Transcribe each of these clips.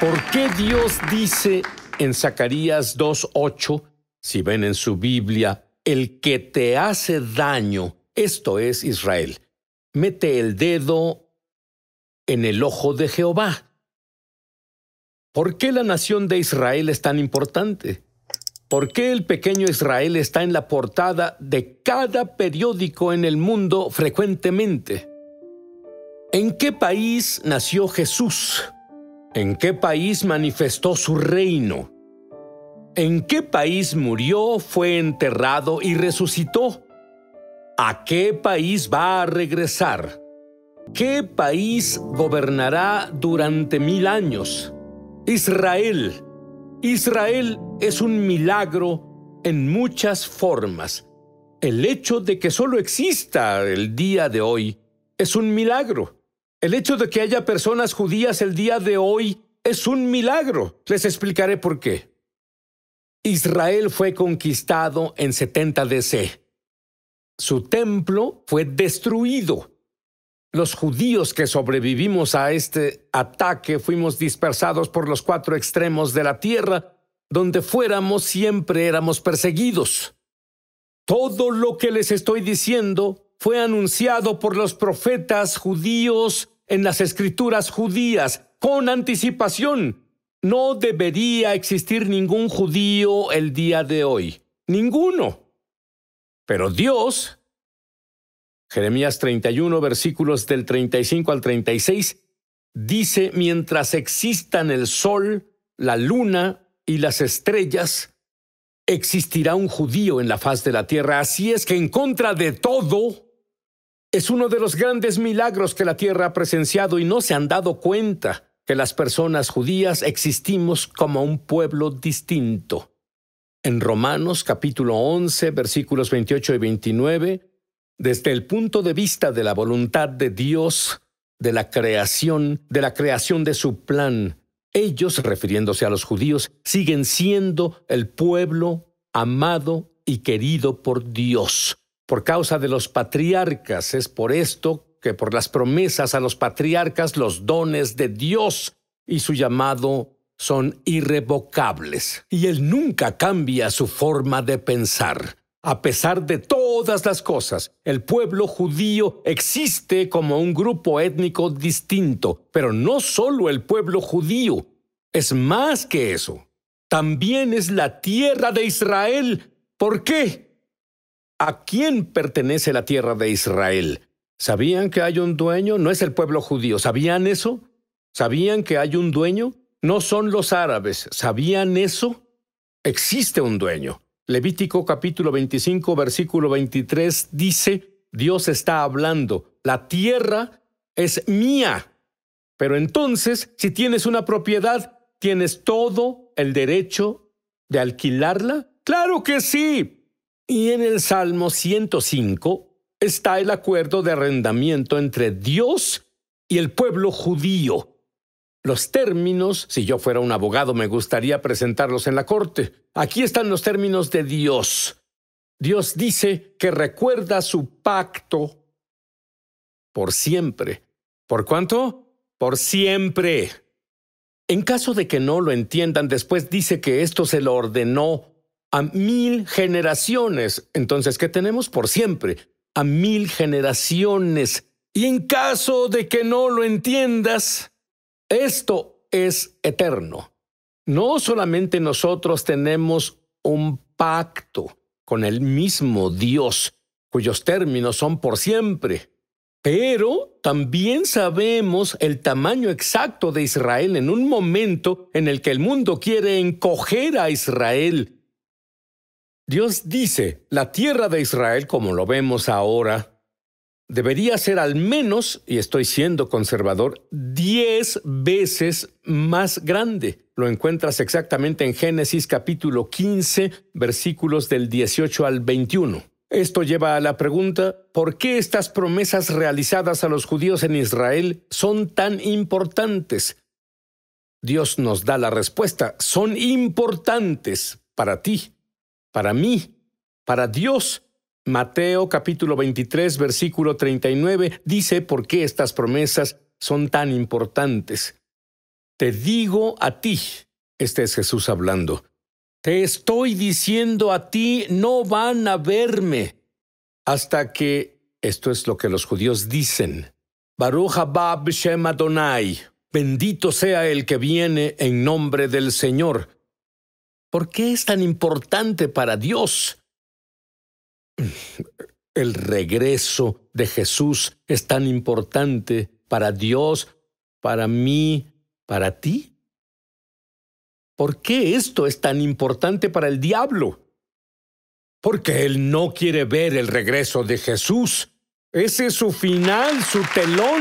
¿Por qué Dios dice en Zacarías 2:8, si ven en su Biblia, el que te hace daño, esto es Israel, mete el dedo en el ojo de Jehová? ¿Por qué la nación de Israel es tan importante? ¿Por qué el pequeño Israel está en la portada de cada periódico en el mundo frecuentemente? ¿En qué país nació Jesús? ¿En qué país manifestó su reino? ¿En qué país murió, fue enterrado y resucitó? ¿A qué país va a regresar? ¿Qué país gobernará durante 1000 años? Israel. Israel es un milagro en muchas formas. El hecho de que solo exista el día de hoy es un milagro. El hecho de que haya personas judías el día de hoy es un milagro. Les explicaré por qué. Israel fue conquistado en 70 DC. Su templo fue destruido. Los judíos que sobrevivimos a este ataque fuimos dispersados por los 4 extremos de la tierra, donde fuéramos siempre éramos perseguidos. Todo lo que les estoy diciendo fue anunciado por los profetas judíos en las escrituras judías con anticipación. No debería existir ningún judío el día de hoy. Ninguno. Pero Dios... Jeremías 31, versículos del 35 al 36, dice, mientras existan el sol, la luna y las estrellas, existirá un judío en la faz de la tierra. Así es que en contra de todo, es uno de los grandes milagros que la tierra ha presenciado y no se han dado cuenta que las personas judías existimos como un pueblo distinto. En Romanos capítulo 11, versículos 28 y 29, desde el punto de vista de la voluntad de Dios, de la creación de su plan, ellos, refiriéndose a los judíos, siguen siendo el pueblo amado y querido por Dios. Por causa de los patriarcas, es por esto que por las promesas a los patriarcas, los dones de Dios y su llamado son irrevocables. Y Él nunca cambia su forma de pensar. A pesar de todas las cosas, el pueblo judío existe como un grupo étnico distinto, pero no solo el pueblo judío, es más que eso. También es la tierra de Israel. ¿Por qué? ¿A quién pertenece la tierra de Israel? ¿Sabían que hay un dueño? No es el pueblo judío. ¿Sabían eso? ¿Sabían que hay un dueño? No son los árabes. ¿Sabían eso? Existe un dueño. Levítico capítulo 25, versículo 23, dice, Dios está hablando, la tierra es mía. Pero entonces, si tienes una propiedad, ¿tienes todo el derecho de alquilarla? ¡Claro que sí! Y en el Salmo 105 está el acuerdo de arrendamiento entre Dios y el pueblo judío. Los términos, si yo fuera un abogado, me gustaría presentarlos en la corte. Aquí están los términos de Dios. Dios dice que recuerda su pacto por siempre. ¿Por cuánto? Por siempre. En caso de que no lo entiendan, después dice que esto se lo ordenó a 1000 generaciones. Entonces, ¿qué tenemos? Por siempre. A 1000 generaciones. Y en caso de que no lo entiendas... esto es eterno. No solamente nosotros tenemos un pacto con el mismo Dios, cuyos términos son por siempre, pero también sabemos el tamaño exacto de Israel en un momento en el que el mundo quiere encoger a Israel. Dios dice, la tierra de Israel, como lo vemos ahora, debería ser al menos, y estoy siendo conservador, 10 veces más grande. Lo encuentras exactamente en Génesis capítulo 15, versículos del 18 al 21. Esto lleva a la pregunta, ¿por qué estas promesas realizadas a los judíos en Israel son tan importantes? Dios nos da la respuesta. Son importantes para ti, para mí, para Dios. Mateo capítulo 23, versículo 39, dice por qué estas promesas son tan importantes. Te digo a ti, este es Jesús hablando, te estoy diciendo a ti, no van a verme hasta que, esto es lo que los judíos dicen, Baruch haba b'shem Adonai, bendito sea el que viene en nombre del Señor. ¿Por qué es tan importante para Dios? El regreso de Jesús es tan importante para Dios, para mí, para ti. ¿Por qué esto es tan importante para el diablo? Porque él no quiere ver el regreso de Jesús. Ese es su final, su telón.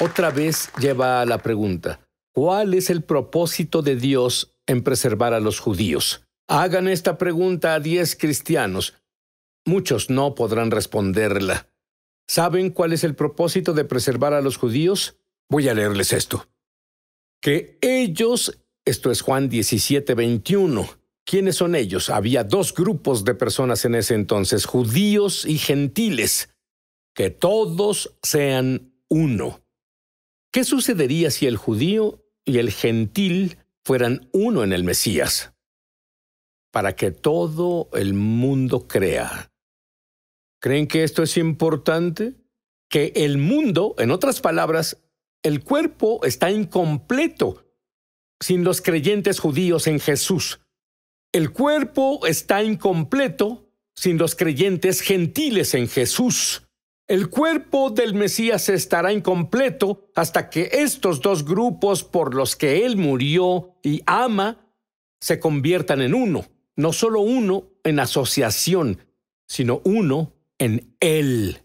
Otra vez lleva a la pregunta, ¿cuál es el propósito de Dios en preservar a los judíos? Hagan esta pregunta a 10 cristianos. Muchos no podrán responderla. ¿Saben cuál es el propósito de preservar a los judíos? Voy a leerles esto. Que ellos... Esto es Juan 17:21. ¿Quiénes son ellos? Había dos grupos de personas en ese entonces, judíos y gentiles. Que todos sean uno. ¿Qué sucedería si el judío y el gentil fueran uno en el Mesías? Para que todo el mundo crea. ¿Creen que esto es importante? Que el mundo, en otras palabras, el cuerpo está incompleto. Sin los creyentes judíos en Jesús. El cuerpo está incompleto sin los creyentes gentiles en Jesús. El cuerpo del Mesías estará incompleto hasta que estos dos grupos por los que Él murió y ama se conviertan en uno. No solo uno en asociación, sino uno en Él.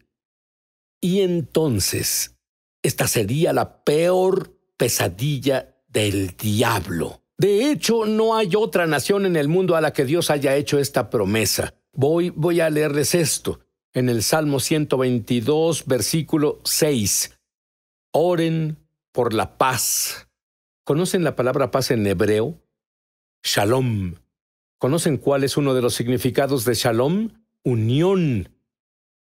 Y entonces, esta sería la peor pesadilla del diablo. De hecho, no hay otra nación en el mundo a la que Dios haya hecho esta promesa. Voy a leerles esto. En el Salmo 122, versículo 6. Oren por la paz. ¿Conocen la palabra paz en hebreo? Shalom. ¿Conocen cuál es uno de los significados de Shalom? Unión.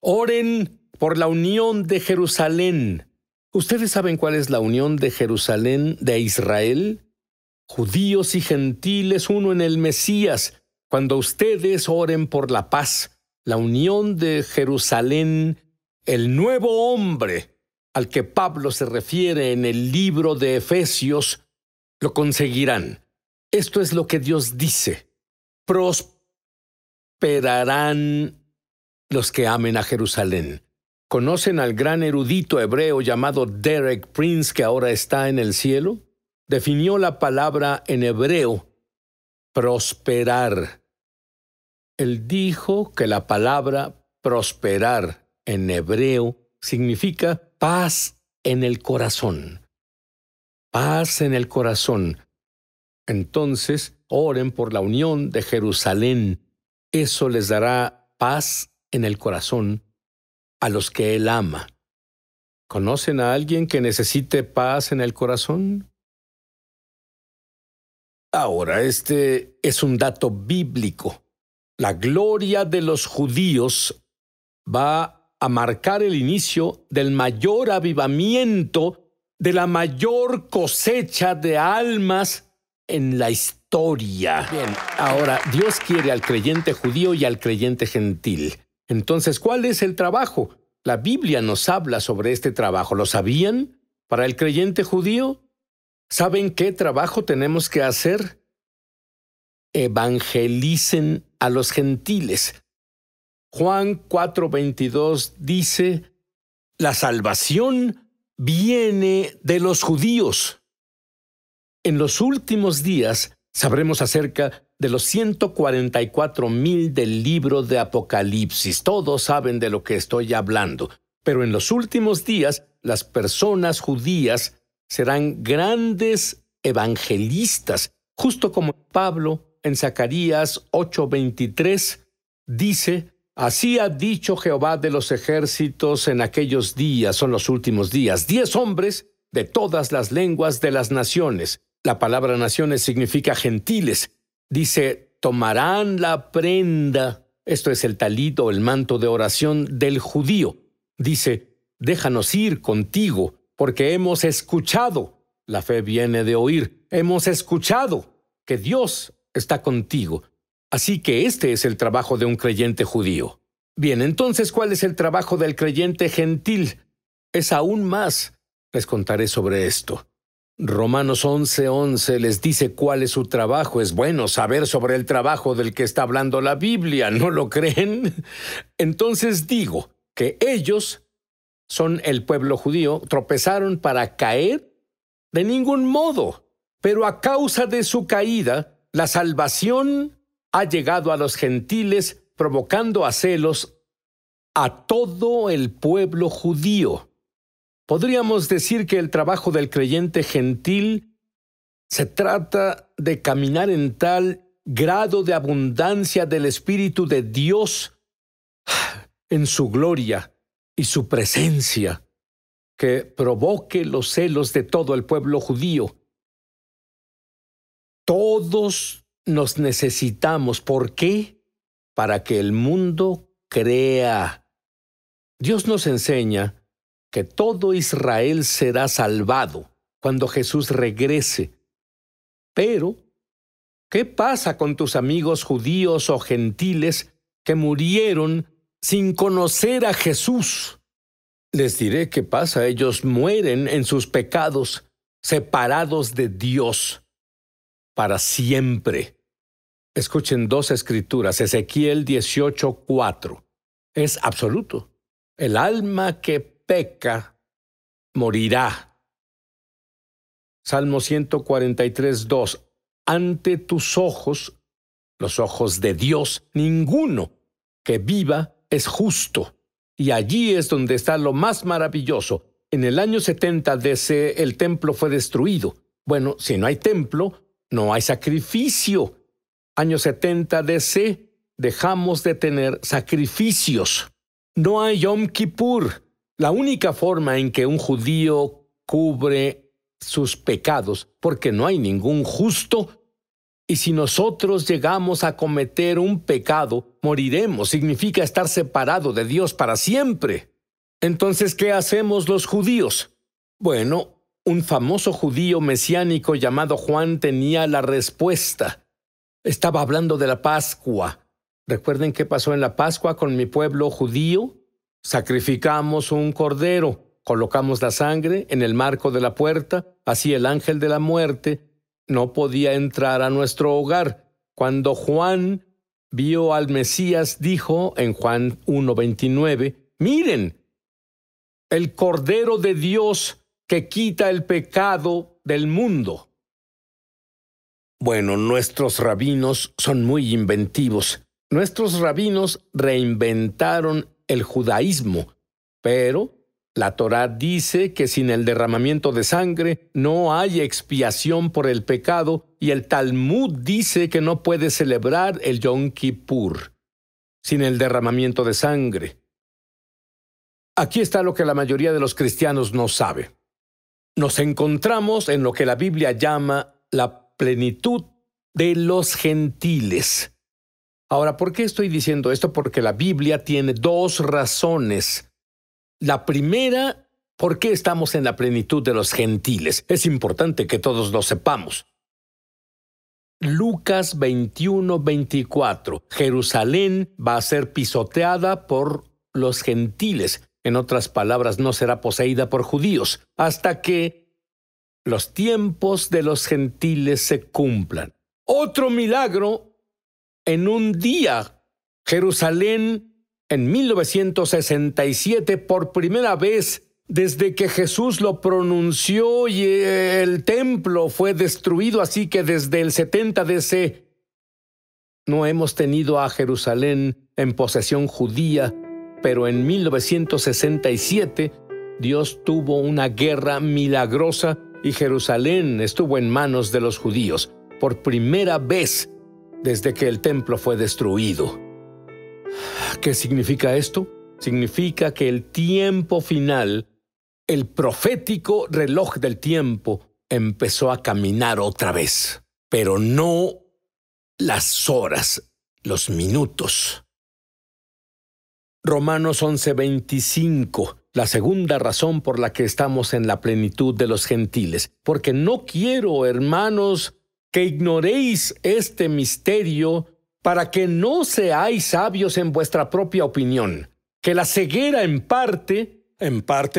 Oren por la unión de Jerusalén. ¿Ustedes saben cuál es la unión de Jerusalén, de Israel? Judíos y gentiles, uno en el Mesías. Cuando ustedes oren por la paz, la unión de Jerusalén, el nuevo hombre al que Pablo se refiere en el libro de Efesios, lo conseguirán. Esto es lo que Dios dice. Prosperarán los que amen a Jerusalén. ¿Conocen al gran erudito hebreo llamado Derek Prince, que ahora está en el cielo? Definió la palabra en hebreo, prosperar. Él dijo que la palabra prosperar en hebreo significa paz en el corazón. Paz en el corazón. Entonces, oren por la unión de Jerusalén. Eso les dará paz en el corazón a los que Él ama. ¿Conocen a alguien que necesite paz en el corazón? Ahora, este es un dato bíblico. La gloria de los judíos va a marcar el inicio del mayor avivamiento, de la mayor cosecha de almas en la historia. Bien, ahora, Dios quiere al creyente judío y al creyente gentil. Entonces, ¿cuál es el trabajo? La Biblia nos habla sobre este trabajo. ¿Lo sabían? Para el creyente judío, ¿saben qué trabajo tenemos que hacer? Evangelicen a los gentiles. Juan 4:22 dice, la salvación viene de los judíos. En los últimos días sabremos acerca de los 144,000 del libro de Apocalipsis. Todos saben de lo que estoy hablando. Pero en los últimos días, las personas judías serán grandes evangelistas. Justo como Pablo en Zacarías 8:23 dice, así ha dicho Jehová de los ejércitos en aquellos días, son los últimos días, 10 hombres de todas las lenguas de las naciones. La palabra naciones significa gentiles. Dice, tomarán la prenda, esto es el talit o el manto de oración del judío. Dice, déjanos ir contigo, porque hemos escuchado La fe viene de oír. Hemos escuchado que Dios está contigo. Así que este es el trabajo de un creyente judío. Bien, entonces, ¿cuál es el trabajo del creyente gentil? Es aún más. Les contaré sobre esto. Romanos 11:11 les dice cuál es su trabajo. Es bueno saber sobre el trabajo del que está hablando la Biblia, ¿no lo creen? Entonces digo que ellos son el pueblo judío, tropezaron para caer de ningún modo, pero a causa de su caída, la salvación ha llegado a los gentiles, provocando a celos a todo el pueblo judío. Podríamos decir que el trabajo del creyente gentil se trata de caminar en tal grado de abundancia del Espíritu de Dios en su gloria y su presencia que provoque los celos de todo el pueblo judío. Todos nos necesitamos. ¿Por qué? Para que el mundo crea. Dios nos enseña que todo Israel será salvado cuando Jesús regrese. Pero, ¿qué pasa con tus amigos judíos o gentiles que murieron sin conocer a Jesús? Les diré qué pasa. Ellos mueren en sus pecados, separados de Dios, para siempre. Escuchen dos escrituras, Ezequiel 18:4. Es absoluto. El alma que peca, morirá. Salmo 143:2. Ante tus ojos, los ojos de Dios, ninguno que viva es justo. Y allí es donde está lo más maravilloso. En el año 70 DC el templo fue destruido. Bueno, si no hay templo, no hay sacrificio. Año 70 DC dejamos de tener sacrificios. No hay Yom Kippur. La única forma en que un judío cubre sus pecados, porque no hay ningún justo, y si nosotros llegamos a cometer un pecado, moriremos. Significa estar separado de Dios para siempre. Entonces, ¿qué hacemos los judíos? Bueno, un famoso judío mesiánico llamado Juan tenía la respuesta. Estaba hablando de la Pascua. ¿Recuerden qué pasó en la Pascua con mi pueblo judío? Sacrificamos un cordero, colocamos la sangre en el marco de la puerta, así el ángel de la muerte no podía entrar a nuestro hogar. Cuando Juan vio al Mesías, dijo en Juan 1:29, «Miren, el Cordero de Dios que quita el pecado del mundo». Bueno, nuestros rabinos son muy inventivos. Nuestros rabinos reinventaron el judaísmo, pero la Torá dice que sin el derramamiento de sangre no hay expiación por el pecado y el Talmud dice que no puede celebrar el Yom Kippur sin el derramamiento de sangre. Aquí está lo que la mayoría de los cristianos no sabe. Nos encontramos en lo que la Biblia llama la plenitud de los gentiles. Ahora, ¿por qué estoy diciendo esto? Porque la Biblia tiene dos razones. La primera, ¿por qué estamos en la plenitud de los gentiles? Es importante que todos lo sepamos. Lucas 21:24. Jerusalén va a ser pisoteada por los gentiles. En otras palabras, no será poseída por judíos hasta que los tiempos de los gentiles se cumplan. Otro milagro. En un día, Jerusalén, en 1967, por primera vez desde que Jesús lo pronunció y el templo fue destruido, así que desde el 70 DC no hemos tenido a Jerusalén en posesión judía, pero en 1967 Dios tuvo una guerra milagrosa y Jerusalén estuvo en manos de los judíos por primera vez desde que el templo fue destruido. ¿Qué significa esto? Significa que el tiempo final, el profético reloj del tiempo, empezó a caminar otra vez. Pero no las horas, los minutos. Romanos 11:25. la segunda razón por la que estamos en la plenitud de los gentiles, porque no quiero, hermanos, que ignoréis este misterio para que no seáis sabios en vuestra propia opinión, que la ceguera en parte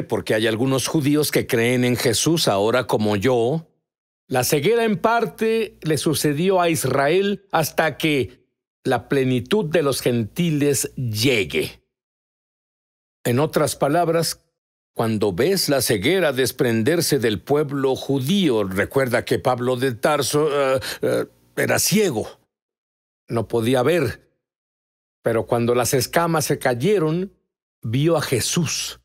porque hay algunos judíos que creen en Jesús ahora como yo, la ceguera en parte le sucedió a Israel hasta que la plenitud de los gentiles llegue. En otras palabras, cuando ves la ceguera desprenderse del pueblo judío, recuerda que Pablo de Tarso era ciego, no podía ver, pero cuando las escamas se cayeron, vio a Jesús.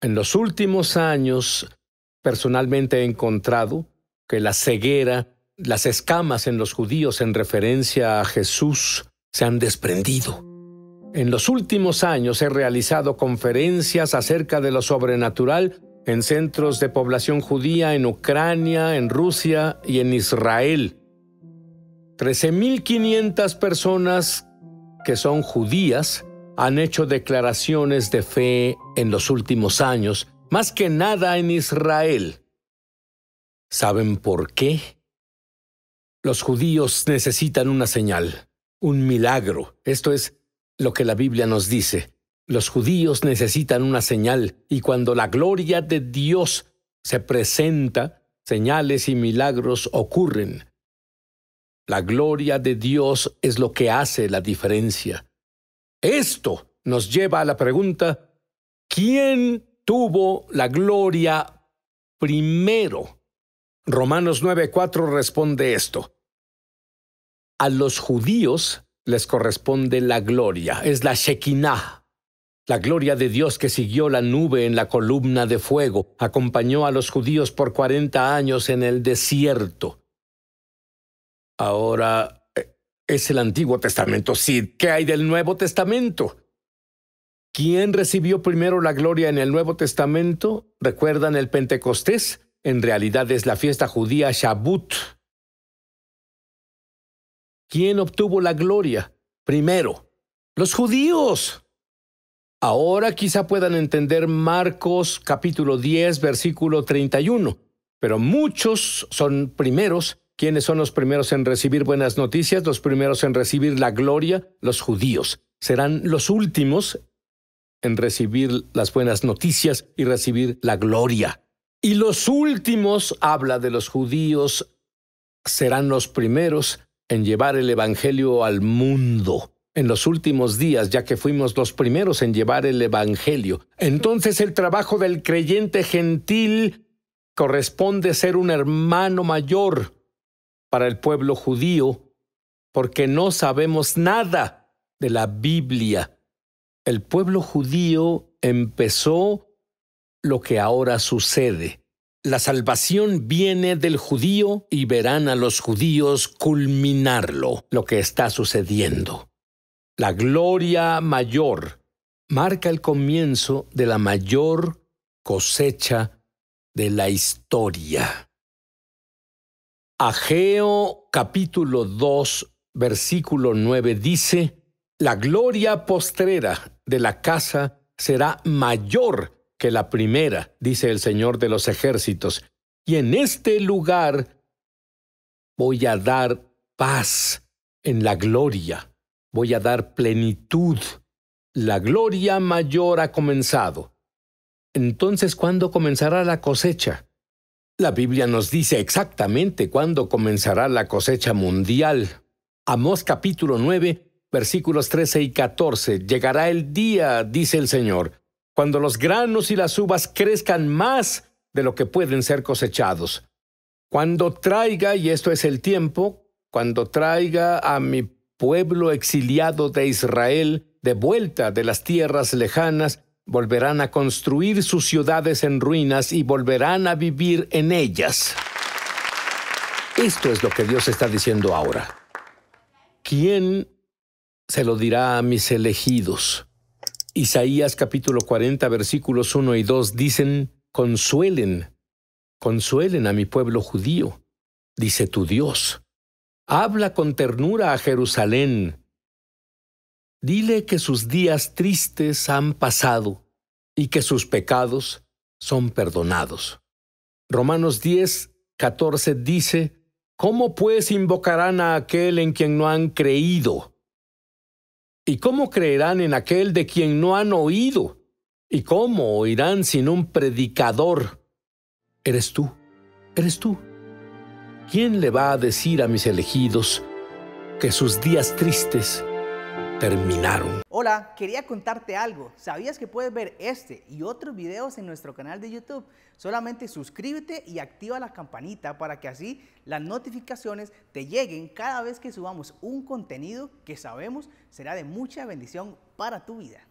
En los últimos años, personalmente he encontrado que la ceguera, las escamas en los judíos en referencia a Jesús se han desprendido. En los últimos años he realizado conferencias acerca de lo sobrenatural en centros de población judía en Ucrania, en Rusia y en Israel. 13.500 personas que son judías han hecho declaraciones de fe en los últimos años, más que nada en Israel. ¿Saben por qué? Los judíos necesitan una señal, un milagro. Esto es lo que la Biblia nos dice. Los judíos necesitan una señal, y cuando la gloria de Dios se presenta, señales y milagros ocurren. La gloria de Dios es lo que hace la diferencia. Esto nos lleva a la pregunta: ¿quién tuvo la gloria primero? Romanos 9:4 responde esto. A los judíos les corresponde la gloria, es la Shekinah. La gloria de Dios que siguió la nube en la columna de fuego acompañó a los judíos por 40 años en el desierto. Ahora, es el Antiguo Testamento, sí. ¿Qué hay del Nuevo Testamento? ¿Quién recibió primero la gloria en el Nuevo Testamento? ¿Recuerdan el Pentecostés? En realidad es la fiesta judía Shavuot. ¿Quién obtuvo la gloria primero? ¡Los judíos! Ahora quizá puedan entender Marcos capítulo 10, versículo 31. Pero muchos son primeros. ¿Quiénes son los primeros en recibir buenas noticias? Los primeros en recibir la gloria, los judíos. Serán los últimos en recibir las buenas noticias y recibir la gloria. Y los últimos, habla de los judíos, serán los primeros en llevar el evangelio al mundo en los últimos días, ya que fuimos los primeros en llevar el evangelio. Entonces el trabajo del creyente gentil corresponde ser un hermano mayor para el pueblo judío, porque no sabemos nada de la Biblia. El pueblo judío empezó lo que ahora sucede. La salvación viene del judío y verán a los judíos culminarlo, lo que está sucediendo. La gloria mayor marca el comienzo de la mayor cosecha de la historia. Ageo capítulo 2, versículo 9 dice: la gloria postrera de la casa será mayor que la primera, dice el Señor de los ejércitos, y en este lugar voy a dar paz en la gloria, voy a dar plenitud. La gloria mayor ha comenzado. Entonces, ¿cuándo comenzará la cosecha? La Biblia nos dice exactamente cuándo comenzará la cosecha mundial. Amós capítulo 9, versículos 13 y 14. Llegará el día, dice el Señor, cuando los granos y las uvas crezcan más de lo que pueden ser cosechados. Cuando traiga, y esto es el tiempo, cuando traiga a mi pueblo exiliado de Israel de vuelta de las tierras lejanas, volverán a construir sus ciudades en ruinas y volverán a vivir en ellas. Esto es lo que Dios está diciendo ahora. ¿Quién se lo dirá a mis elegidos? Isaías capítulo 40, versículos 1 y 2 dicen: consuelen a mi pueblo judío, dice tu Dios. Habla con ternura a Jerusalén. Dile que sus días tristes han pasado, y que sus pecados son perdonados. Romanos 10:14 dice: ¿Cómo pues invocarán a aquel en quien no han creído? ¿Y cómo creerán en aquel de quien no han oído? ¿Y cómo oirán sin un predicador? Eres tú, eres tú. ¿Quién le va a decir a mis elegidos que sus días tristes terminaron? Hola, quería contarte algo. ¿Sabías que puedes ver este y otros videos en nuestro canal de YouTube? Solamente suscríbete y activa la campanita para que así las notificaciones te lleguen cada vez que subamos un contenido que sabemos será de mucha bendición para tu vida.